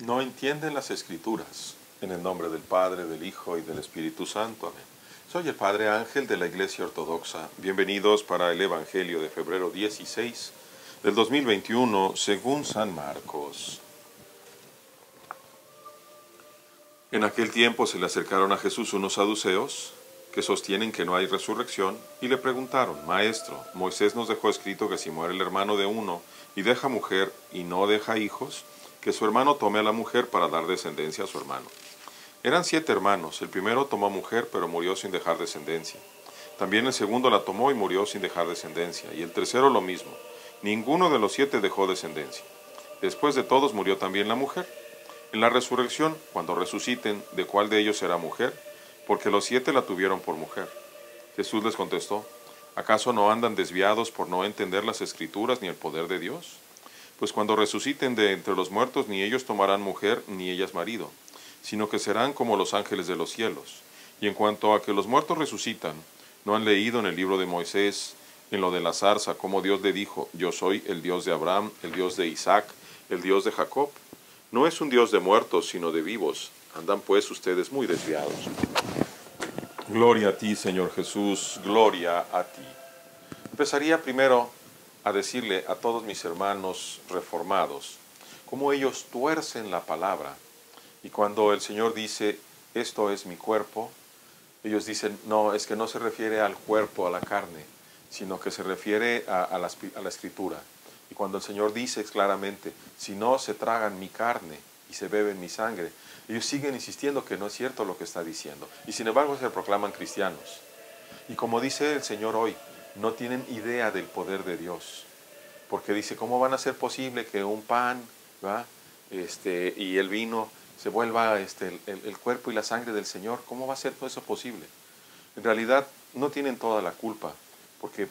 no entienden las Escrituras. En el nombre del Padre, del Hijo y del Espíritu Santo. Amén. Soy el Padre Ángel de la Iglesia Ortodoxa. Bienvenidos para el Evangelio de febrero 16 del 2021 según San Marcos. En aquel tiempo se le acercaron a Jesús unos saduceos que sostienen que no hay resurrección y le preguntaron: Maestro, Moisés nos dejó escrito que si muere el hermano de uno y deja mujer y no deja hijos, que su hermano tome a la mujer para dar descendencia a su hermano. Eran 7 hermanos. El primero tomó mujer, pero murió sin dejar descendencia. También el segundo la tomó y murió sin dejar descendencia. Y el tercero lo mismo. Ninguno de los 7 dejó descendencia. Después de todos murió también la mujer. En la resurrección, cuando resuciten, ¿de cuál de ellos será mujer? Porque los 7 la tuvieron por mujer. Jesús les contestó: ¿Acaso no andan desviados por no entender las Escrituras ni el poder de Dios? Pues cuando resuciten de entre los muertos, ni ellos tomarán mujer, ni ellas marido, sino que serán como los ángeles de los cielos. Y en cuanto a que los muertos resucitan, ¿no han leído en el libro de Moisés, en lo de la zarza, cómo Dios le dijo: Yo soy el Dios de Abraham, el Dios de Isaac, el Dios de Jacob? No es un Dios de muertos, sino de vivos. Andan pues ustedes muy desviados. Gloria a ti, Señor Jesús, gloria a ti. Empezaría primero a decirle a todos mis hermanos reformados cómo ellos tuercen la palabra. Y cuando el Señor dice: esto es mi cuerpo, ellos dicen: no, es que no se refiere al cuerpo, a la carne, sino que se refiere a la Escritura. Y cuando el Señor dice claramente: si no se tragan mi carne y se beben mi sangre, ellos siguen insistiendo que no es cierto lo que está diciendo. Y sin embargo se proclaman cristianos. Y como dice el Señor hoy, no tienen idea del poder de Dios, porque dice: ¿cómo van a ser posible que un pan y el vino se vuelva el cuerpo y la sangre del Señor? ¿Cómo va a ser todo eso posible? En realidad no tienen toda la culpa, porque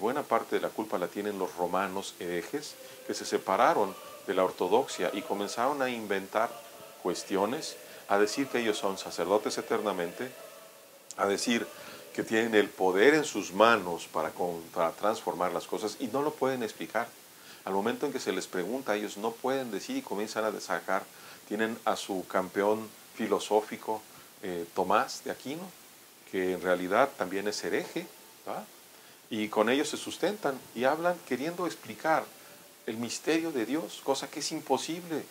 buena parte de la culpa la tienen los romanos herejes, que se separaron de la ortodoxia y comenzaron a inventar cuestiones, a decir que ellos son sacerdotes eternamente, a decir que tienen el poder en sus manos para transformar las cosas, y no lo pueden explicar. Al momento en que se les pregunta, ellos no pueden decir y comienzan a desacar. Tienen a su campeón filosófico, Tomás de Aquino, que en realidad también es hereje, ¿va? Y con ellos se sustentan y hablan queriendo explicar el misterio de Dios, cosa que es imposible.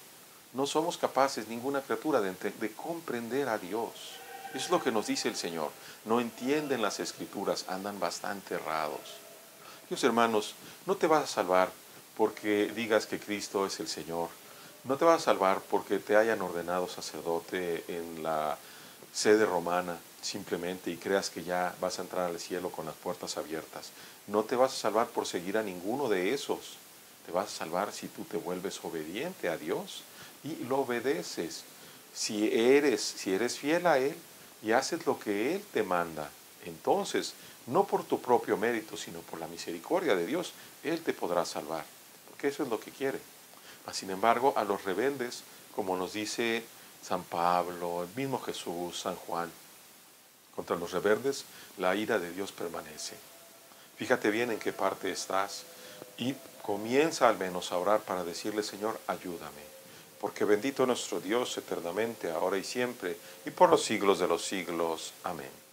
No somos capaces, ninguna criatura, de comprender a Dios. Eso es lo que nos dice el Señor. No entienden las Escrituras, andan bastante errados. Dios, hermanos, no te vas a salvar porque digas que Cristo es el Señor. No te vas a salvar porque te hayan ordenado sacerdote en la sede romana simplemente y creas que ya vas a entrar al cielo con las puertas abiertas. No te vas a salvar por seguir a ninguno de esos. Te vas a salvar si tú te vuelves obediente a Dios y lo obedeces. Si eres fiel a Él y haces lo que Él te manda, entonces, no por tu propio mérito, sino por la misericordia de Dios, Él te podrá salvar, porque eso es lo que quiere. Mas, sin embargo, a los rebeldes, como nos dice San Pablo, el mismo Jesús, San Juan, contra los rebeldes, la ira de Dios permanece. Fíjate bien en qué parte estás y comienza al menos a orar para decirle: Señor, ayúdame. Porque bendito nuestro Dios eternamente, ahora y siempre, y por los siglos de los siglos. Amén.